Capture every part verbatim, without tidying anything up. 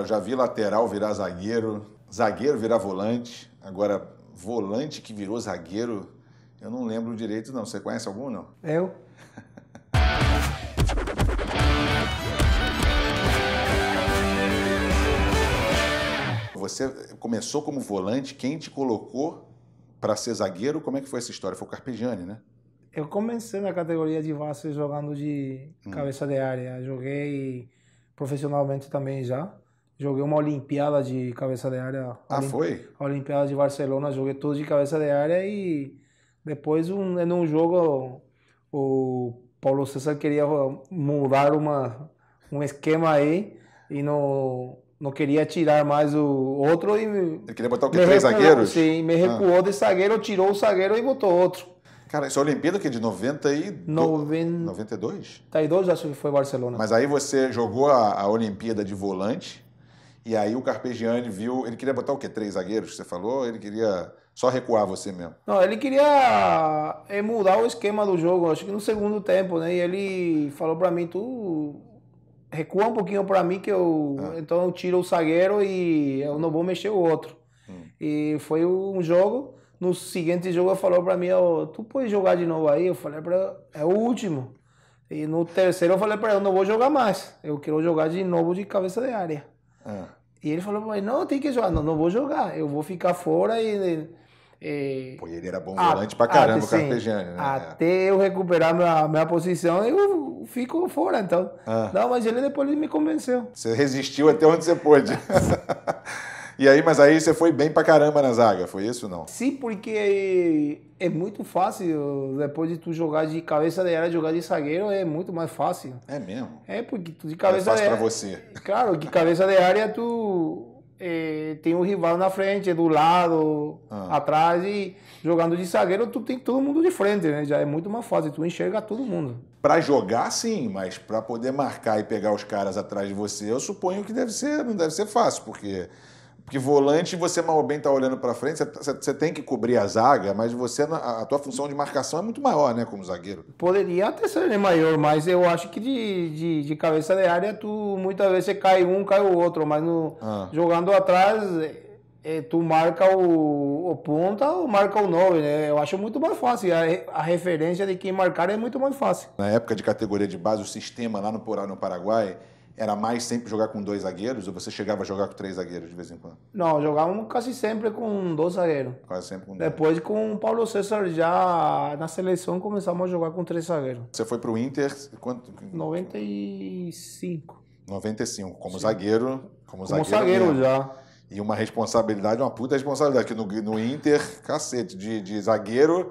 Eu já vi lateral virar zagueiro, zagueiro virar volante. Agora, volante que virou zagueiro, eu não lembro direito, não. Você conhece algum, não? Eu? Você começou como volante. Quem te colocou para ser zagueiro? Como é que foi essa história? Foi o Carpegiani, né? Eu comecei na categoria de base jogando de cabeça hum. de área. Joguei profissionalmente também já. Joguei uma Olimpíada de cabeça de área. Ah, Olimp... foi? A Olimpíada de Barcelona, joguei tudo de cabeça de área e depois, um, num jogo, o Paulo César queria mudar uma, um esquema aí e não, não queria tirar mais o outro. E ele queria botar o quê? Três zagueiros? Sim, me recuou ah. de zagueiro, tirou o zagueiro e botou outro. Cara, essa Olimpíada que é de noventa e... noventa... noventa e dois? noventa e dois, acho que foi Barcelona. Mas aí você jogou a, a Olimpíada de volante. E aí o Carpegiani viu... Ele queria botar o quê? Três zagueiros que você falou? Ele queria só recuar você mesmo? Não, ele queria mudar o esquema do jogo, acho que no segundo tempo, né? E ele falou pra mim, tu recua um pouquinho pra mim que eu... Ah. Então eu tiro o zagueiro e eu não vou mexer o outro. Hum. E foi um jogo, no seguinte jogo ele falou pra mim, oh, tu pode jogar de novo aí? Eu falei pra ele, é o último. E no terceiro eu falei pra ele, eu não vou jogar mais, eu quero jogar de novo de cabeça de área. Ah. E ele falou, mas não, tem que jogar. Não, não vou jogar. Eu vou ficar fora e... e... Pô, ele era bom volante a, pra caramba, até, o Carpegiani, né? Até eu recuperar minha, minha posição, eu fico fora, então. Ah. Não, mas ele depois ele me convenceu. Você resistiu até onde você pôde. E aí, mas aí você foi bem pra caramba na zaga, foi isso ou não? Sim, porque é muito fácil, depois de tu jogar de cabeça de área, jogar de zagueiro é muito mais fácil. É mesmo? É, porque tu de cabeça de área... É fácil pra você. Claro, que cabeça de área tu é, tem um rival na frente, do lado, ah. atrás, e jogando de zagueiro tu tem todo mundo de frente, né? Já é muito mais fácil, tu enxerga todo mundo. Pra jogar, sim, mas pra poder marcar e pegar os caras atrás de você, eu suponho que deve ser, não deve ser fácil, porque... Porque volante, você mal ou bem tá olhando para frente, você, você tem que cobrir a zaga, mas você, a, a tua função de marcação é muito maior, né, como zagueiro? Poderia até ser maior, mas eu acho que de, de, de cabeça de área, tu muitas vezes cai um, cai o outro, mas no, ah. jogando atrás, é, tu marca o, o ponta ou marca o nove, né? Eu acho muito mais fácil, a, a referência de quem marcar é muito mais fácil. Na época de categoria de base, o sistema lá no, no Paraguai, era mais sempre jogar com dois zagueiros ou você chegava a jogar com três zagueiros de vez em quando? Não, jogávamos quase sempre com dois zagueiros. Quase sempre com dois. Depois com o Paulo César já na seleção começamos a jogar com três zagueiros. Você foi para o Inter quanto? noventa e cinco. noventa e cinco, como Sim. zagueiro. Como, como zagueiro, zagueiro já. E uma responsabilidade, uma puta responsabilidade, que no, no Inter, cacete, de, de zagueiro,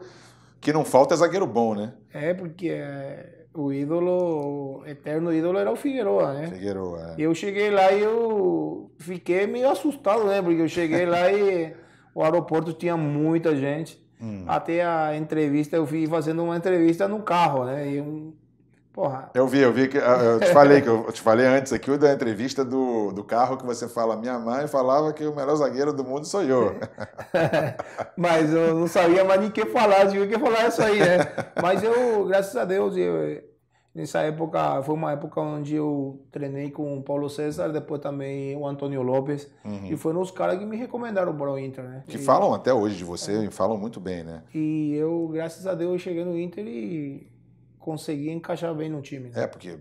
que não falta é zagueiro bom, né? É, porque... É... O ídolo, o eterno ídolo era o Figueroa, né? Figueroa, é. Eu cheguei lá e eu fiquei meio assustado, né? Porque eu cheguei lá e o aeroporto tinha muita gente. Hum. Até a entrevista, eu fui fazendo uma entrevista no carro, né? E eu, porra... Eu vi, eu vi, que, eu te falei, que eu te falei antes aqui da entrevista do, do carro que você fala, minha mãe falava que o melhor zagueiro do mundo sou eu. Mas eu não sabia mais nem o que falar, tinha que falar isso aí, né? Mas eu, graças a Deus, eu... Nessa época, foi uma época onde eu treinei com o Paulo César, depois também o Antônio Lopes. Uhum. E foram os caras que me recomendaram para o Inter, né? Que e, falam até hoje de você, é. falam muito bem, né? E eu, graças a Deus, cheguei no Inter e consegui encaixar bem no time. Né? É, porque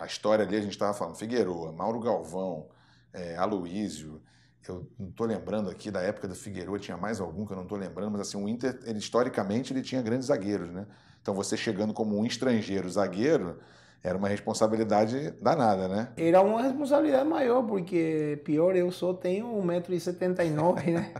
a história ali, a gente estava falando, Figueroa, Mauro Galvão, é, Aloísio... Eu não estou lembrando aqui da época do Figueiredo, tinha mais algum que eu não estou lembrando, mas assim, o Inter, ele, historicamente, ele tinha grandes zagueiros, né? Então você chegando como um estrangeiro zagueiro, era uma responsabilidade danada, né? Era uma responsabilidade maior, porque pior, eu só tenho um metro e setenta e nove, né?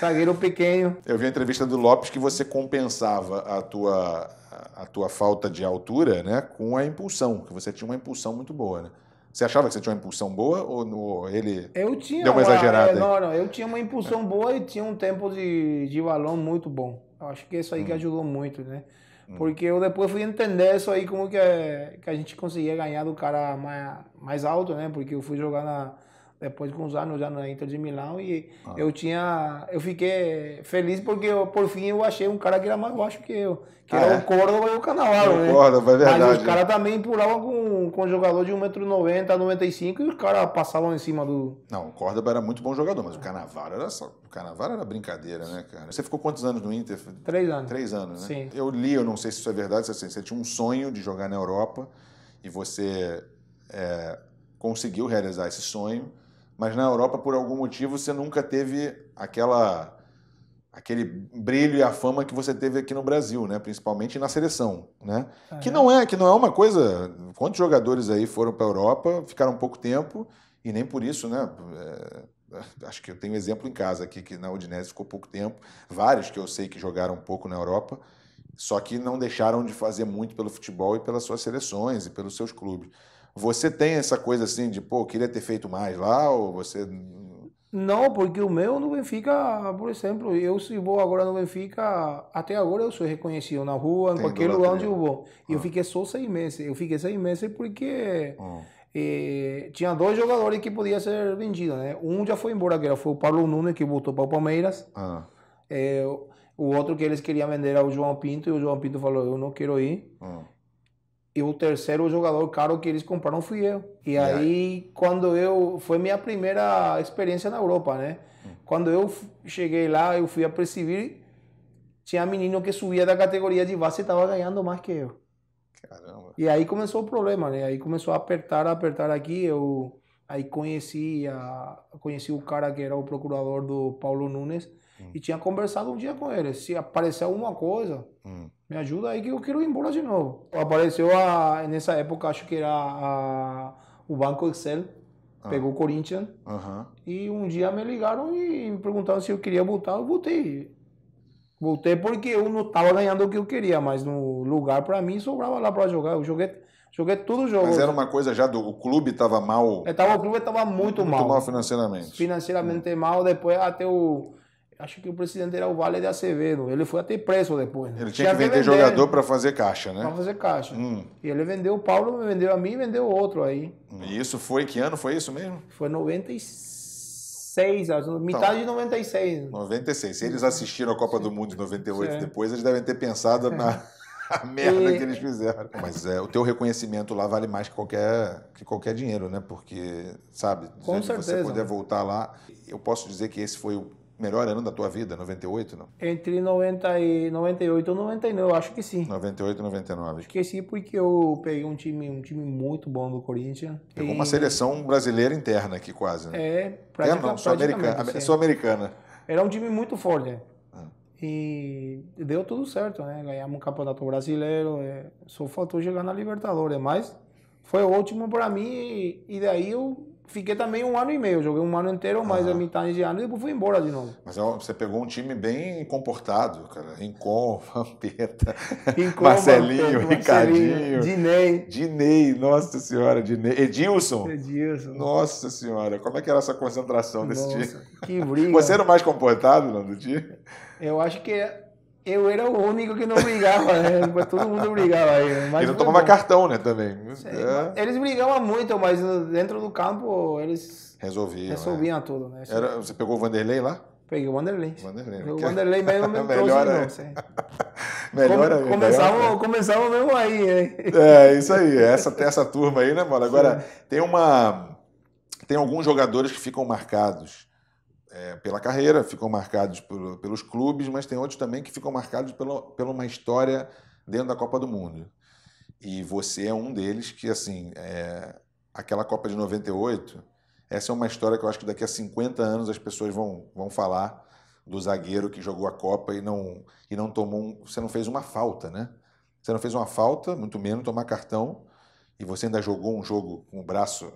Zagueiro pequeno. Eu vi a entrevista do Lopes que você compensava a tua, a tua falta de altura, né, com a impulsão, que você tinha uma impulsão muito boa, né? Você achava que você tinha uma impulsão boa ou no, ele eu tinha, deu uma exagerada? É, não, não, eu tinha uma impulsão boa e tinha um tempo de, de balão muito bom. Eu acho que isso aí hum. que ajudou muito, né? Hum. Porque eu depois fui entender isso aí, como que, que a gente conseguia ganhar do cara mais, mais alto, né? Porque eu fui jogar na, depois com uns anos já na Inter de Milão e ah. eu tinha, eu fiquei feliz porque eu, por fim eu achei um cara que era mais baixo que eu, que ah, era é? o Córdoba e o Cannavaro, né? O Córdoba, é verdade. Mas os caras também pulavam com, com jogador de um metro e noventa, noventa e cinco e os caras passavam em cima do... Não, o Córdoba era muito bom jogador, mas o Cannavaro era só... O Cannavaro era brincadeira, né, cara? Você ficou quantos anos no Inter? Três anos. Três anos, né? Sim. Eu li, eu não sei se isso é verdade, assim, você tinha um sonho de jogar na Europa e você... É, conseguiu realizar esse sonho, mas na Europa, por algum motivo, você nunca teve aquela, aquele brilho e a fama que você teve aqui no Brasil, né? Principalmente na seleção, né? Ah, que, não é, que não é uma coisa... Quantos jogadores aí foram para a Europa, ficaram pouco tempo e nem por isso, né? É, acho que eu tenho um exemplo em casa aqui, que na Udinese ficou pouco tempo, vários que eu sei que jogaram um pouco na Europa, só que não deixaram de fazer muito pelo futebol e pelas suas seleções e pelos seus clubes. Você tem essa coisa assim de, pô, queria ter feito mais lá, ou você... Não, porque o meu no Benfica, por exemplo, eu se vou agora no Benfica, até agora eu sou reconhecido na rua, em tem qualquer lugar onde eu vou. Ah. Eu fiquei só seis meses, eu fiquei seis meses porque ah. eh, tinha dois jogadores que podiam ser vendidos, né? Um já foi embora, que era, foi o Paulo Nunes, que voltou para o Palmeiras. Ah. Eh, o outro que eles queriam vender era o João Pinto, e o João Pinto falou, eu não quero ir. Ah. E o terceiro jogador caro que eles compraram fui eu. E yeah. aí, quando eu... Foi minha primeira experiência na Europa, né? Hum. Quando eu cheguei lá, eu fui a perceber... Tinha menino que subia da categoria de base e estava ganhando mais que eu. Caramba. E aí começou o problema, né? Aí começou a apertar, a apertar aqui. Eu aí conheci, a... conheci o cara que era o procurador do Paulo Nunes. Hum. E tinha conversado um dia com ele. Se aparecer alguma coisa... Hum. Me ajuda aí que eu quero ir embora de novo. Apareceu, a, nessa época, acho que era a, o Banco Excel, ah. pegou o Corinthians. Uh-huh. E um dia me ligaram e me perguntaram se eu queria voltar, eu voltei. Voltei porque eu não estava ganhando o que eu queria, mas no lugar para mim sobrava lá para jogar. Eu joguei, joguei todo o jogo. Mas era uma coisa já do o clube estava mal? Eu tava, o clube estava muito, muito mal. Muito mal financeiramente. Financeiramente hum. mal, depois até o... Acho que o presidente era o Vale de Acevedo. Ele foi até preso depois. Né? Ele tinha, tinha que vender, vender jogador para fazer caixa, né? Para fazer caixa. Hum. E ele vendeu o Paulo, vendeu a mim e vendeu o outro aí. E isso foi... Que ano foi isso mesmo? Foi noventa e seis, acho, metade então, de noventa e seis. noventa e seis. Se eles assistiram a Copa Sim. do Mundo em noventa e oito Sim. depois, eles devem ter pensado na a merda e... que eles fizeram. Mas é, o teu reconhecimento lá vale mais que qualquer, que qualquer dinheiro, né? Porque, sabe, com certeza, você poder mano. voltar lá... Eu posso dizer que esse foi o melhor ano da tua vida, noventa e oito, não? Entre noventa e oito e noventa e nove, acho que sim. noventa e oito e noventa e nove. Acho que sim, porque eu peguei um time, um time muito bom do Corinthians. Pegou e... uma seleção brasileira interna aqui quase, né? É, praticamente. É, não, sul-americana. Sul-americana. Era um time muito forte. Ah. E deu tudo certo, né? Ganhamos o Campeonato Brasileiro, é... só faltou chegar na Libertadores, mas foi ótimo para mim e daí eu... Fiquei também um ano e meio, joguei um ano inteiro, mais ah. a metade de ano e depois fui embora de novo. Mas você pegou um time bem comportado, cara. Rincon, Vampeta, Rincon, Marcelinho, Vampeta, Ricardinho. Dinei. Dinei, nossa senhora, Dinei. Edilson. Edilson. Nossa senhora, como é que era essa concentração desse nossa, time? Que briga. Você era o mais comportado não, do time? Eu acho que... Eu era o único que não brigava, né? Todo mundo brigava aí. E não tomava bom. cartão, né, também. É. Eles brigavam muito, mas dentro do campo eles resolviam, resolviam é. tudo, né? Era, você pegou o Vanderlei lá? Peguei o Vanderlei. Vanderlei. O Vanderlei mesmo me melhor trouxe, é. Melhor Come, começavam, começavam mesmo aí, hein? É, isso aí. Essa, essa turma aí, né, mano? Agora, Sim. tem uma... Tem alguns jogadores que ficam marcados. É, pela carreira, ficam marcados por, pelos clubes, mas tem outros também que ficam marcados pela, pela uma história dentro da Copa do Mundo. E você é um deles que, assim, é, aquela Copa de noventa e oito, essa é uma história que eu acho que daqui a cinquenta anos as pessoas vão, vão falar do zagueiro que jogou a Copa e não, e não tomou... Um, você não fez uma falta, né? Você não fez uma falta, muito menos tomar cartão, e você ainda jogou um jogo com o braço,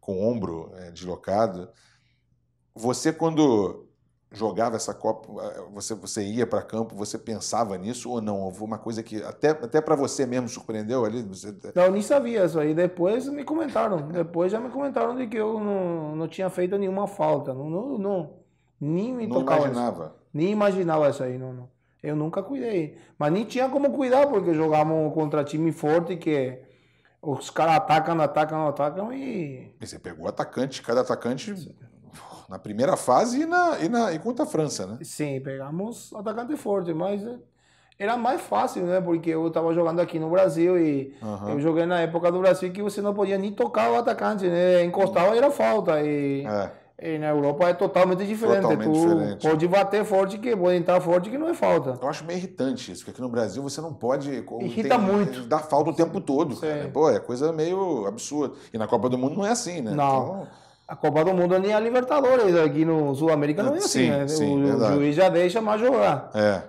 com o ombro é, deslocado. Você, quando jogava essa Copa, você, você ia para campo, você pensava nisso ou não? Houve uma coisa que até, até para você mesmo surpreendeu ali? Você... Não, eu nem sabia isso aí. Depois me comentaram. Depois já me comentaram de que eu não, não tinha feito nenhuma falta. Não, não, não, nem me não tocava imaginava? Isso. Nem imaginava isso aí. Não, não. Eu nunca cuidei. Mas nem tinha como cuidar, porque jogávamos contra time forte que... Os caras atacam, atacam, atacam e... e... Você pegou atacante, cada atacante Sim. na primeira fase e, na, e, na, e contra a França, né? Sim, pegamos atacante forte, mas era mais fácil, né? Porque eu estava jogando aqui no Brasil e uhum. eu joguei na época do Brasil que você não podia nem tocar o atacante, né? Encostava era falta e... É. E na Europa é totalmente diferente. Totalmente tu diferente. Pode bater forte, que pode entrar forte, que não é falta. Eu acho meio irritante isso, porque aqui no Brasil você não pode... Irrita tem, muito. Dá falta o tempo todo. Cara. Pô, é coisa meio absurda. E na Copa do Mundo não é assim, né? Não. Então... A Copa do Mundo nem a Libertadores. Aqui no Sul-América não é assim, sim, né? Sim, o verdade. Juiz já deixa mais jogar. É.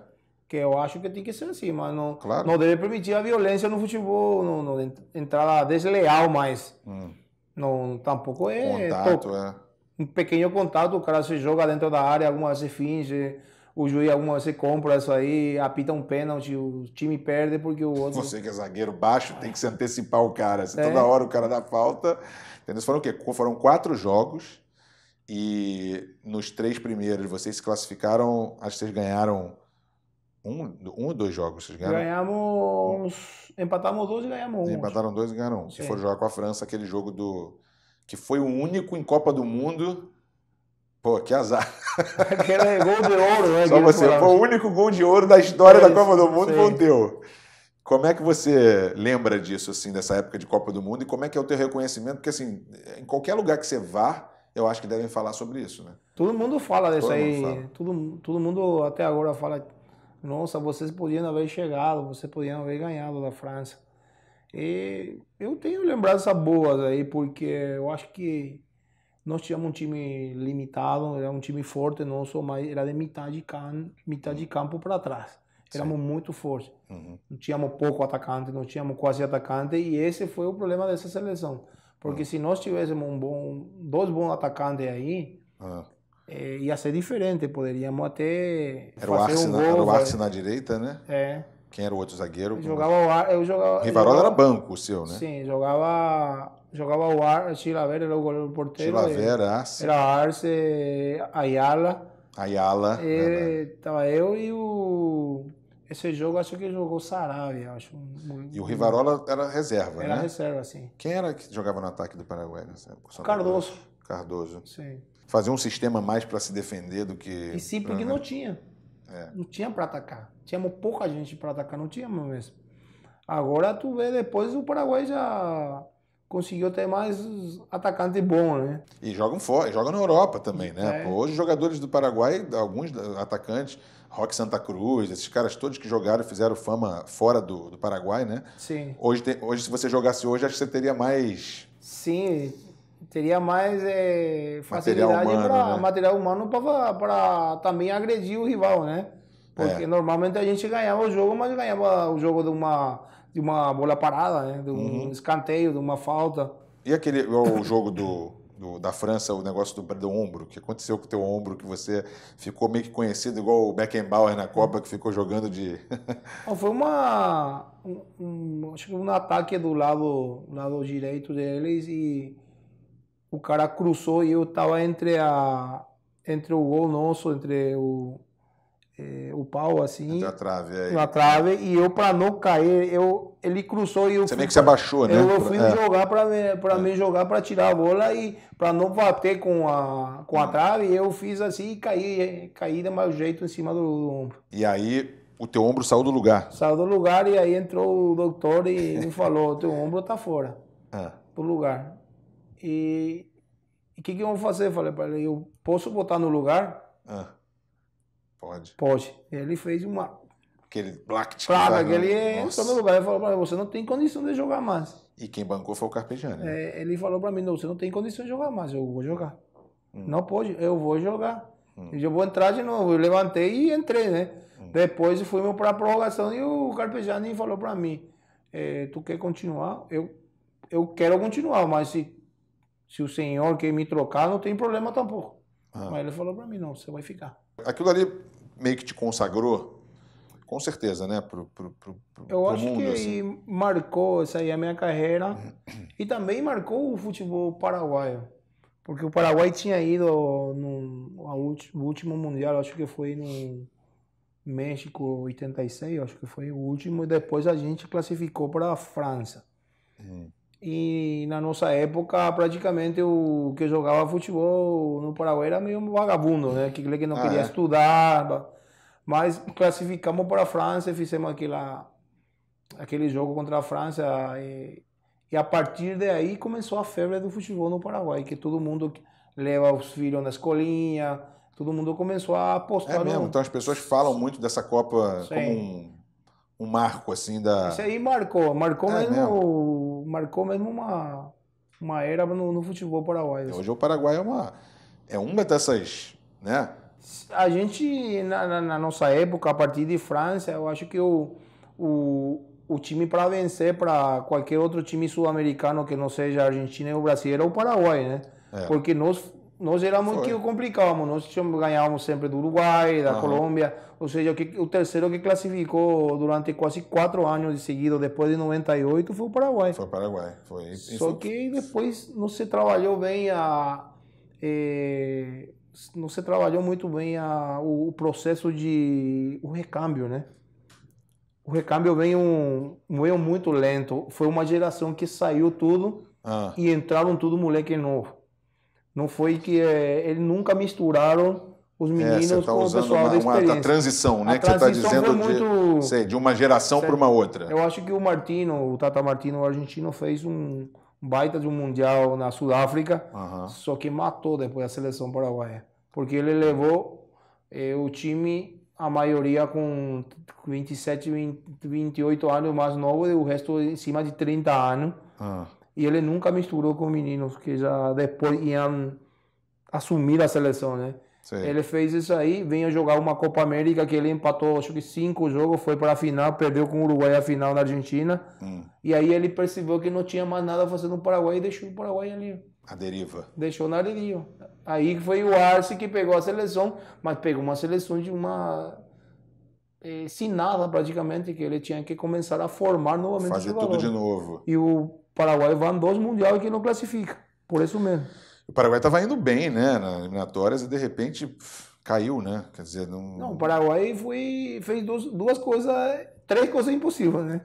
Que eu acho que tem que ser assim, mas não, claro. Não deve permitir a violência no futebol, não, não entrar desleal mais. Hum. Não, tampouco é... Contato, é... Um pequeno contato, o cara se joga dentro da área, alguma vez se finge, o juiz alguma vez se compra isso aí, apita um pênalti, o time perde porque o outro... Você que é zagueiro baixo tem que se antecipar o cara, se é. Toda hora o cara dá falta. Entendeu? Foram o quê? Foram quatro jogos e nos três primeiros vocês se classificaram, acho que vocês ganharam um, um ou dois jogos, vocês ganharam? Ganhamos, um. Empatamos dois e ganhamos um. Empataram dois e ganharam um. Se for jogar com a França, aquele jogo do... que foi o único em Copa do Mundo... Pô, que azar. Aquele gol de ouro, né? Só você. Foi o único gol de ouro da história é, da Copa do Mundo, foi o teu. Como é que você lembra disso, assim, dessa época de Copa do Mundo? E como é que é o teu reconhecimento? Porque, assim, em qualquer lugar que você vá, eu acho que devem falar sobre isso, né? Todo mundo fala disso todo aí. Mundo fala. Todo, todo mundo até agora fala, nossa, vocês podiam haver chegado, vocês podiam haver ganhado da França. E eu tenho lembranças boas aí, porque eu acho que nós tínhamos um time limitado, era um time forte nosso, mas era de metade de campo, metade de campo para trás. Éramos Sim. muito fortes. Uhum. Não tínhamos pouco atacante, não tínhamos quase atacante, e esse foi o problema dessa seleção. Porque uhum. se nós tivéssemos um bom, dois bons atacantes aí, uhum. é, ia ser diferente, poderíamos até era fazer Arce, um gol. Era o Arce na direita, né? É. Quem era o outro zagueiro? Eu jogava, eu jogava, Rivarola jogava, era banco o seu, né? Sim, jogava, jogava o Ar, Chilavert era o goleiro do porteiro. Chilavert, Arce. Era Arce, Ayala. Ayala. E, tava eu e o... Esse jogo acho que jogou Sarabia, acho. E o Rivarola era reserva, era né? Era reserva, sim. Quem era que jogava no ataque do Paraguai? Né? Cardoso. Cardoso. Sim. Fazia um sistema mais para se defender do que... E sim, porque pra... não tinha. É. Não tinha para atacar. Tínhamos pouca gente para atacar, não tínhamos mesmo. Agora, tu vê, depois o Paraguai já conseguiu ter mais atacante bom, né? E jogam fora, jogam na Europa também, né? É. Pô, hoje, os jogadores do Paraguai, alguns atacantes, Roque Santa Cruz, esses caras todos que jogaram fizeram fama fora do, do Paraguai, né? Sim. Hoje, te, hoje, se você jogasse hoje, acho que você teria mais... Sim, teria mais é, facilidade para material humano para também agredir o rival, né? Porque é. Normalmente a gente ganhava o jogo, mas ganhava o jogo de uma, de uma bola parada, né? De um uhum. escanteio, de uma falta. E aquele o jogo do, do, da França, o negócio do, do ombro? O que aconteceu com o teu ombro, que você ficou meio que conhecido igual o Beckenbauer na Copa, que ficou jogando de... Foi uma... Um, um, acho que um ataque do lado, lado direito deles e o cara cruzou e eu estava entre, a, entre o gol nosso, entre o... É, o pau assim, a trave, aí. Na trave, e eu para não cair, eu, ele cruzou e eu Você fui, meio que se abaixou, né? Eu fui é. jogar para é. mim jogar para tirar a bola e para não bater com a, com hum. a trave, eu fiz assim e caí, caí de mau jeito em cima do, do ombro. E aí o teu ombro saiu do lugar? Saiu do lugar e aí entrou o doutor e me falou, teu ombro tá fora ah. do lugar. E o que, que eu vou fazer? Eu falei para ele, eu posso botar no lugar? Ah. Pode. Pode. Ele fez uma... Aquele black... Claro, aquele entrou no lugar e falou para mim, você não tem condição de jogar mais. E quem bancou foi o Carpegiani. Né? É, ele falou para mim, não, você não tem condição de jogar mais, eu vou jogar. Hum. Não pode, eu vou jogar. Hum. Eu vou entrar de novo. Eu levantei e entrei, né? Hum. Depois fomos para a prorrogação e o Carpegiani falou para mim, eh, tu quer continuar? Eu, eu quero continuar, mas se, se o senhor quer me trocar, não tem problema tampouco. Ah. Mas ele falou para mim, não, você vai ficar. Aquilo ali meio que te consagrou, com certeza, né? Pro, pro, pro, pro Eu acho mundo, que assim. Marcou essa aí a minha carreira e também marcou o futebol paraguaio. Porque o Paraguai tinha ido no, no último Mundial, acho que foi no México oitenta e seis, acho que foi o último, e depois a gente classificou para a França. Hum. E na nossa época, praticamente, o que jogava futebol no Paraguai era meio vagabundo, né? Aquele que não ah, queria é. estudar. Mas classificamos para a França, fizemos aquela, aquele jogo contra a França. E, e a partir daí começou a febre do futebol no Paraguai, que todo mundo leva os filhos na escolinha, todo mundo começou a apostar. É mesmo, no... então as pessoas falam muito dessa Copa. Sim. Como um, um marco, assim, da... Isso aí marcou, marcou é mesmo... mesmo. Marcou mesmo uma, uma era no, no futebol paraguaio. Hoje o Paraguai é uma, é uma dessas, né? A gente, na, na, na nossa época, a partir de França, eu acho que o, o, o time para vencer para qualquer outro time sul-americano que não seja a Argentina e o Brasil era o Paraguai, né? É. Porque nós, nós éramos que complicávamos, nós ganhávamos sempre do Uruguai, da uhum. Colômbia, ou seja, o, que, o terceiro que classificou durante quase quatro anos de seguida, depois de noventa e oito, foi o Paraguai. Foi o Paraguai. Foi. Só que depois não se trabalhou bem, a, é, não se trabalhou muito bem a, o, o processo de o recâmbio, né? O recâmbio veio, um, veio muito lento, foi uma geração que saiu tudo ah. e entraram tudo moleque novo. Não foi que é, eles nunca misturaram os meninos é, tá com o pessoal uma, da experiência. Uma, a transição, né? A que transição você está dizendo muito, de, sei, de uma geração para uma outra. Eu acho que o Martino, o Tata Martino, o argentino, fez um baita de um mundial na Sudáfrica, uhum. só que matou depois a seleção paraguaia. Porque ele levou eh, o time, a maioria com vinte e sete, vinte, vinte e oito anos mais novo, e o resto em cima de trinta anos. Uhum. E ele nunca misturou com meninos que já depois iam assumir a seleção, né? Sim. Ele fez isso aí, veio jogar uma Copa América que ele empatou, acho que cinco jogos, foi para a final, perdeu com o Uruguai a final na Argentina. Hum. E aí ele percebeu que não tinha mais nada a fazer no Paraguai e deixou o Paraguai ali. A deriva. Deixou na deriva. Aí foi o Arce que pegou a seleção, mas pegou uma seleção de uma... É, sem nada praticamente, que ele tinha que começar a formar novamente. Fazer tudo de novo. E o... O Paraguai vai em dois mundiais que não classifica, por isso mesmo. O Paraguai estava indo bem, né, nas eliminatórias e de repente pff, caiu, né? Quer dizer, não. Não, o Paraguai foi, fez duas, duas coisas, três coisas impossíveis, né?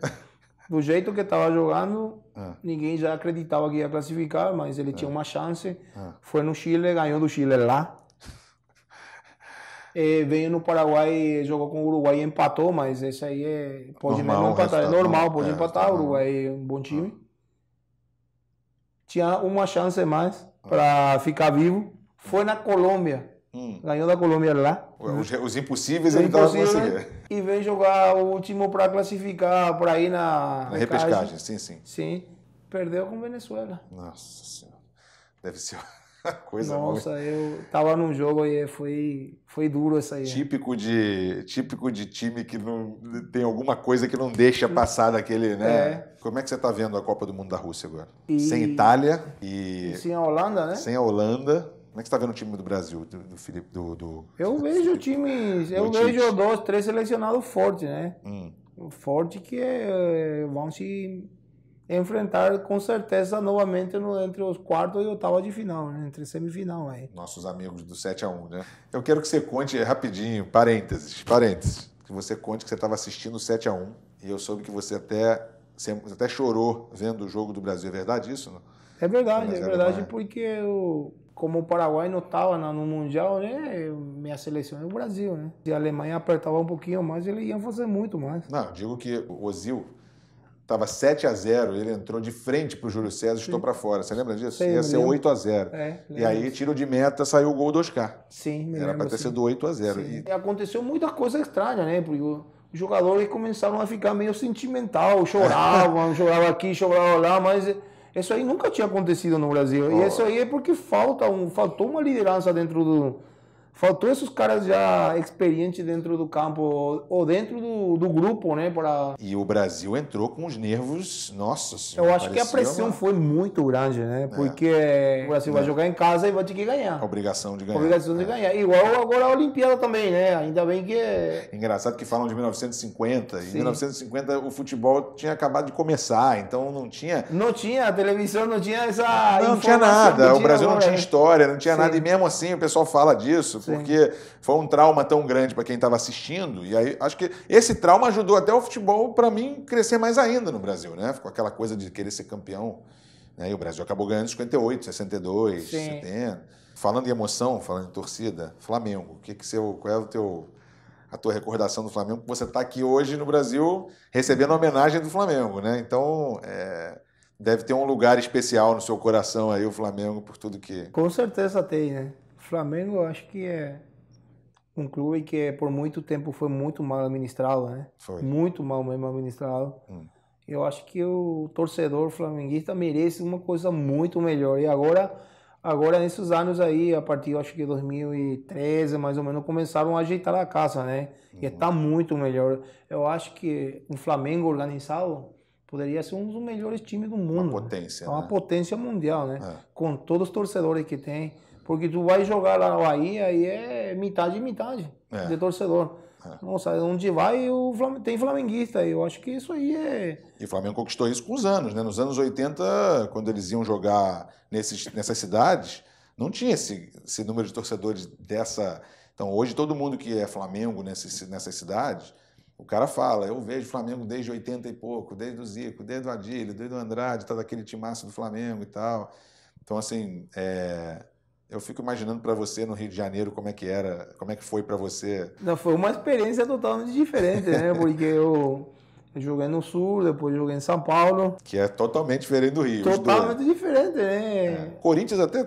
Do jeito que estava jogando, ah. ninguém já acreditava que ia classificar, mas ele ah. tinha uma chance. Ah. Foi no Chile, ganhou do Chile lá. É, veio no Paraguai, jogou com o Uruguai e empatou, mas isso aí é. Pode normal, mesmo empatar, é normal, pode é, empatar. O Uruguai é um bom time. Ah. Tinha uma chance a mais ah. para ficar vivo. Foi na Colômbia. Hum. Ganhou da Colômbia lá. Os, os impossíveis ele estava conseguindo. E veio jogar o último para classificar, para ir na... Na repescagem, sim, sim. Sim. Perdeu com Venezuela. Nossa Senhora. Deve ser uma coisa boa. Nossa, muito... eu estava num jogo e foi, foi duro isso aí. Típico de, típico de time que não, tem alguma coisa que não deixa passar daquele... né? É. Como é que você está vendo a Copa do Mundo da Rússia agora? E... Sem Itália e... Sem a Holanda, né? Sem a Holanda. Como é que você está vendo o time do Brasil, do, do Felipe? Do, do... Eu vejo times... Eu vejo dois, três selecionados fortes, né? Hum. Forte que é, vão se enfrentar com certeza novamente no, entre os quartos e oitava de final, né? Entre semifinal aí. Nossos amigos do sete a um, né? Eu quero que você conte rapidinho, parênteses, parênteses. Que você conte que você estava assistindo o sete a um e eu soube que você até... Você até chorou vendo o jogo do Brasil. É verdade isso? Não? É verdade, é verdade, porque eu, como o Paraguai não estava no Mundial, né, minha seleção é o Brasil, né? Se a Alemanha apertava um pouquinho mais, ele ia fazer muito mais. Não, eu digo que o Özil estava sete a zero, ele entrou de frente para o Júlio César e chutou para fora. Você lembra disso? Sim, ia ser oito a zero. É, e aí, tiro de meta, saiu o gol do Oscar. Sim, me Era para ter sido oito a zero. E... aconteceu muita coisa estranha, né? Porque... os jogadores começaram a ficar meio sentimental, choravam, choravam aqui, choravam lá, mas isso aí nunca tinha acontecido no Brasil. Oh. E isso aí é porque falta um, faltou uma liderança dentro do... Faltou esses caras já experientes dentro do campo, ou dentro do, do grupo, né? Pra... E o Brasil entrou com os nervos, nossa senhora. Eu acho que a pressão uma... foi muito grande, né? É. Porque o Brasil é. vai jogar em casa e vai ter que ganhar. A obrigação de ganhar. Obrigação de é. ganhar. Igual agora a Olimpíada também, né? Ainda bem que... É engraçado que falam de mil novecentos e cinquenta. Sim. Em mil novecentos e cinquenta o futebol tinha acabado de começar, então não tinha... Não tinha, a televisão não tinha essa... Não, não tinha nada. Tinha o Brasil agora, não tinha história, não tinha Sim. nada. E mesmo assim o pessoal fala disso. Sim. Porque foi um trauma tão grande para quem estava assistindo. E aí, acho que esse trauma ajudou até o futebol, para mim, crescer mais ainda no Brasil, né? Ficou aquela coisa de querer ser campeão Né? E o Brasil acabou ganhando em cinquenta e oito, sessenta e dois, sim, setenta. Falando em emoção, falando em torcida, Flamengo. O que que seu, qual é o teu, a tua recordação do Flamengo? Você está aqui hoje no Brasil recebendo a homenagem do Flamengo, né? Então, é, deve ter um lugar especial no seu coração aí o Flamengo por tudo que... Com certeza tem, né? O Flamengo, eu acho que é um clube que por muito tempo foi muito mal administrado, né? Foi. Muito mal mesmo administrado. Hum. Eu acho que o torcedor flamenguista merece uma coisa muito melhor. E agora, agora nesses anos aí, a partir, eu acho que dois mil e treze, mais ou menos, começaram a ajeitar a casa, né? Uhum. E está muito melhor. Eu acho que o Flamengo organizado poderia ser um dos melhores times do mundo. Uma potência, né? Uma potência mundial, né? É. Com todos os torcedores que tem. Porque tu vai jogar lá na Bahia e é metade e metade é. de torcedor. É. Nossa, onde vai o Flam... tem flamenguista. Eu acho que isso aí é... E o Flamengo conquistou isso com os anos, né? Nos anos oitenta, quando eles iam jogar nesses, nessas cidades, não tinha esse, esse número de torcedores dessa... Então, hoje, todo mundo que é Flamengo nessas, nessas cidades, o cara fala, eu vejo Flamengo desde oitenta e pouco, desde o Zico, desde o Adilho, desde o Andrade, tá daquele timaço do Flamengo e tal. Então, assim... É... Eu fico imaginando para você no Rio de Janeiro como é que era, como é que foi para você. Não, foi uma experiência totalmente diferente, né? Porque eu, eu joguei no Sul, depois joguei em São Paulo. Que é totalmente diferente do Rio. Totalmente diferente, né? É. Corinthians até...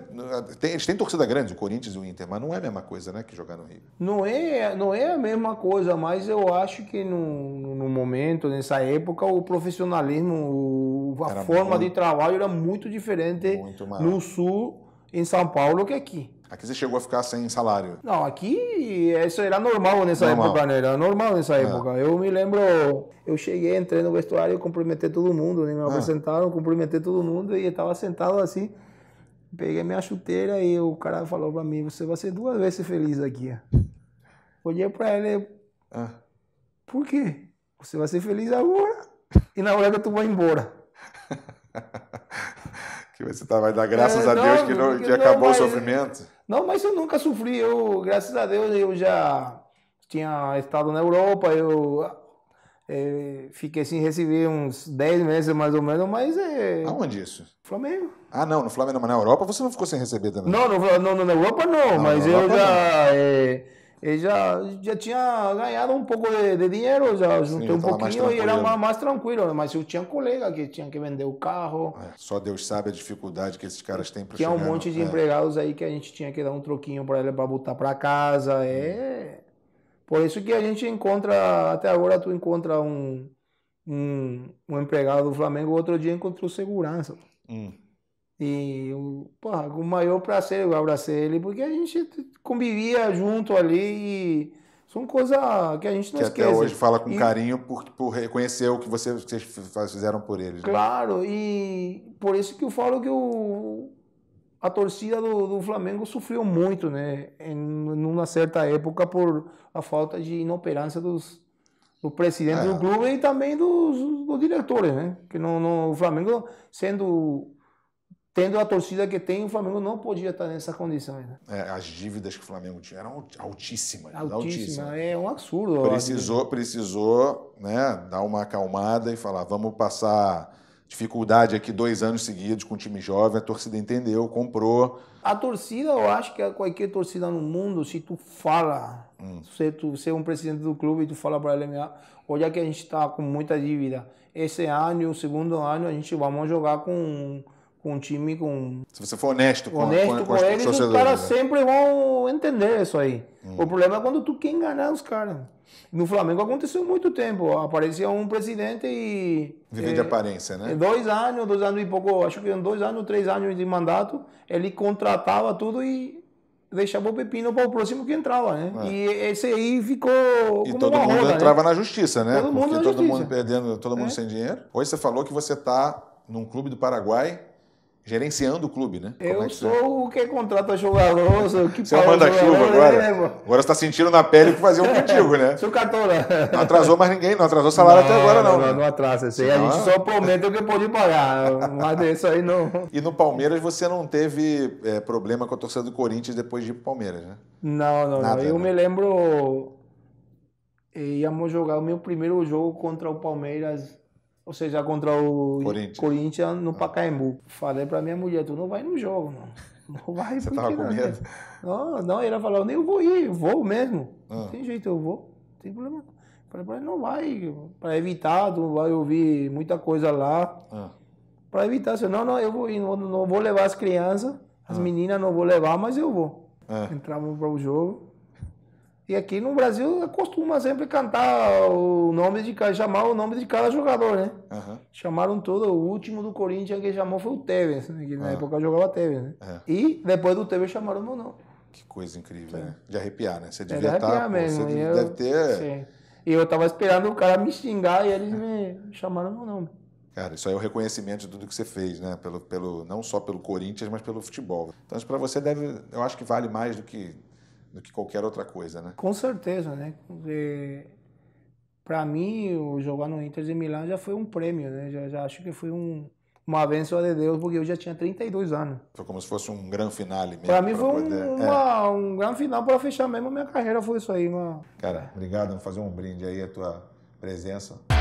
Tem, eles têm torcida grande, o Corinthians e o Inter, mas não é a mesma coisa, né, que jogar no Rio. Não é, não é a mesma coisa, mas eu acho que no, no momento, nessa época, o profissionalismo, a era forma muito, de trabalho era muito diferente muito no Sul... em São Paulo que aqui. Aqui você chegou a ficar sem salário? Não, aqui isso era normal nessa normal. época, né? Era normal nessa é. época. Eu me lembro, eu cheguei, entrei no vestuário e cumprimentei todo mundo, né? Me ah. apresentaram, cumprimentei todo mundo e estava sentado assim, peguei minha chuteira e o cara falou para mim, você vai ser duas vezes feliz aqui. Olhei para ele, ah. por quê? Você vai ser feliz agora e na hora que tu vai embora. Que você tá, vai dar graças é, não, a Deus que, não, que não, acabou mas, o sofrimento? Não, mas eu nunca sofri. Eu, graças a Deus, eu já tinha estado na Europa. Eu é, fiquei sem receber uns dez meses, mais ou menos, mas... É, aonde isso? Flamengo. Ah, não, no Flamengo, mas na Europa você não ficou sem receber também? Não, no, não na Europa não, não mas Europa, eu já... É, eu já, já tinha ganhado um pouco de, de dinheiro, já juntei um pouquinho e era mais, mais tranquilo. Mas eu tinha um colega que tinha que vender o carro. É, só Deus sabe a dificuldade que esses caras têm para chegar. Tinha um monte de é. empregados aí que a gente tinha que dar um troquinho para ele para botar para casa. É. Por isso que a gente encontra, até agora tu encontra um, um, um empregado do Flamengo, outro dia encontrou segurança. Hum. E porra, o maior prazer eu abracei ele, porque a gente convivia junto ali e são coisas que a gente não que esquece. Que até hoje fala com e, carinho por, por reconhecer o que vocês, vocês fizeram por eles. Claro, né? E por isso que eu falo que o, a torcida do, do Flamengo sofreu muito, né? Em numa certa época por a falta de inoperância dos... do presidente é. do clube e também dos, dos diretores, né? Que no, no, o Flamengo sendo... Tendo a torcida que tem, o Flamengo não podia estar nessa condição ainda. É, as dívidas que o Flamengo tinha eram altíssimas. Altíssima, altíssimas. É um absurdo. Precisou, precisou né, dar uma acalmada e falar, vamos passar dificuldade aqui dois anos seguidos com o time jovem. A torcida entendeu, comprou. A torcida, eu acho que qualquer torcida no mundo, se tu fala, hum. se tu ser um presidente do clube e tu fala para ele, olha que a gente está com muita dívida. Esse ano, o segundo ano, a gente vamos jogar com... com um time, com... Se você for honesto com, honesto com, com, com os eles, os caras né? sempre vão entender isso aí. Hum. O problema é quando tu quer enganar os caras. No Flamengo aconteceu muito tempo. Aparecia um presidente e... Viver é, de aparência, né? Dois anos, dois anos e pouco, acho que dois anos, três anos de mandato, ele contratava tudo e deixava o pepino para o próximo que entrava, né? É. E esse aí ficou como E todo uma mundo roda, entrava né? na justiça, né? Todo mundo Porque todo justiça. mundo perdendo, todo mundo é. sem dinheiro. Hoje você falou que você está num clube do Paraguai, gerenciando o clube, né? Eu é sou é? o que contrata jogador, sou o que Você manda chuva agora. Né, agora você está sentindo na pele o que faziam contigo, né? Sou cartola. Não atrasou mais ninguém, não atrasou o salário não, até agora, não. Não, né? não atrasa. Isso aí a gente só promete o que pode pagar. Mas isso aí não. E no Palmeiras você não teve é, problema com a torcida do Corinthians depois de ir para o Palmeiras, né? Não, não, Nada, não. Eu não. me lembro. Íamos jogar o meu primeiro jogo contra o Palmeiras Ou seja, contra o Corinthians, Corinthians no Pacaembu. Ah. Falei pra minha mulher, tu não vai no jogo, mano. Não vai. Você tava com medo? Não, não, ela falou, nem eu vou ir, eu vou mesmo. Ah. Não tem jeito, eu vou, não tem problema. Falei pra ele, não vai, pra evitar, tu vai ouvir muita coisa lá. Ah. Pra evitar, eu, não, não, eu vou ir, não, não vou levar as crianças, as ah. meninas não vou levar, mas eu vou. Ah. Entramos para o jogo. E aqui no Brasil costuma sempre cantar o nome de cada, chamar o nome de cada jogador, né? Uhum. Chamaram todo, o último do Corinthians que chamou foi o Tevez, né? Que na uhum. época jogava Tevez, né? Uhum. E depois do Tevez chamaram o meu nome. Que coisa incrível, é. né? De arrepiar, né? Você devia estar... É, tá, você deve, eu, deve ter... Sim. E eu tava esperando o cara me xingar e eles uhum. me chamaram o meu nome. Cara, isso aí é o reconhecimento de tudo que você fez, né? Pelo, pelo, não só pelo Corinthians, mas pelo futebol. Então isso pra você deve... Eu acho que vale mais do que... do que qualquer outra coisa, né? Com certeza, né? Para mim, o jogar no Inter de Milão já foi um prêmio, né? Já, já acho que foi um, uma bênção de Deus, porque eu já tinha trinta e dois anos. Foi como se fosse um grande final mesmo. Para mim foi poder... um, uma, é. um grande final para fechar mesmo a minha carreira, foi isso aí. Uma... Cara, obrigado, vamos fazer um brinde aí a tua presença.